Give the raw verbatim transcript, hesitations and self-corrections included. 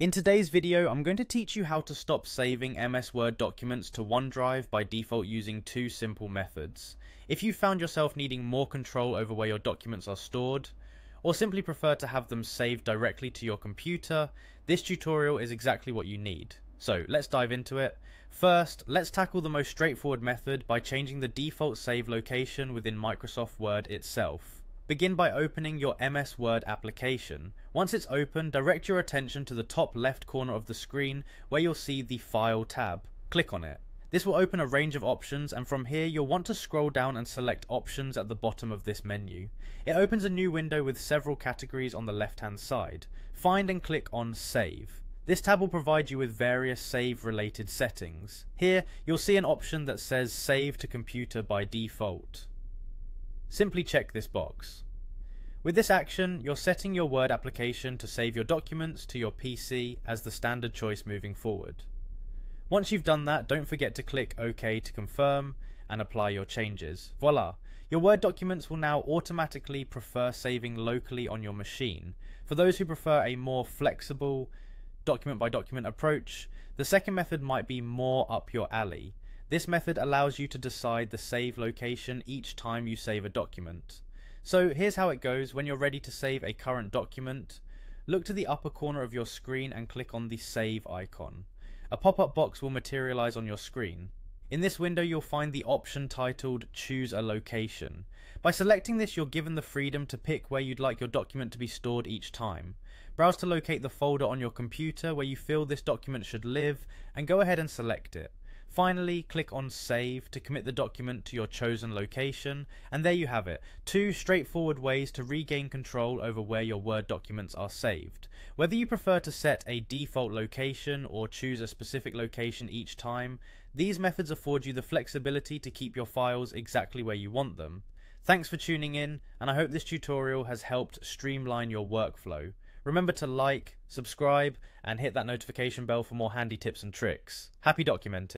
In today's video, I'm going to teach you how to stop saving M S Word documents to OneDrive by default using two simple methods. If you found yourself needing more control over where your documents are stored, or simply prefer to have them saved directly to your computer, this tutorial is exactly what you need. So let's dive into it. First, let's tackle the most straightforward method by changing the default save location within Microsoft Word itself. Begin by opening your M S Word application. Once it's open, direct your attention to the top left corner of the screen where you'll see the File tab. Click on it. This will open a range of options, and from here you'll want to scroll down and select Options at the bottom of this menu. It opens a new window with several categories on the left-hand side. Find and click on Save. This tab will provide you with various save-related settings. Here you'll see an option that says Save to Computer by default. Simply check this box. With this action, you're setting your Word application to save your documents to your P C as the standard choice moving forward. Once you've done that, don't forget to click OK to confirm and apply your changes. Voila! Your Word documents will now automatically prefer saving locally on your machine. For those who prefer a more flexible document-by-document approach, the second method might be more up your alley. This method allows you to decide the save location each time you save a document. So here's how it goes when you're ready to save a current document. Look to the upper corner of your screen and click on the Save icon. A pop-up box will materialize on your screen. In this window you'll find the option titled Choose a Location. By selecting this you're given the freedom to pick where you'd like your document to be stored each time. Browse to locate the folder on your computer where you feel this document should live and go ahead and select it. Finally, click on Save to commit the document to your chosen location, and there you have it, two straightforward ways to regain control over where your Word documents are saved. Whether you prefer to set a default location or choose a specific location each time, these methods afford you the flexibility to keep your files exactly where you want them. Thanks for tuning in, and I hope this tutorial has helped streamline your workflow. Remember to like, subscribe, and hit that notification bell for more handy tips and tricks. Happy documenting!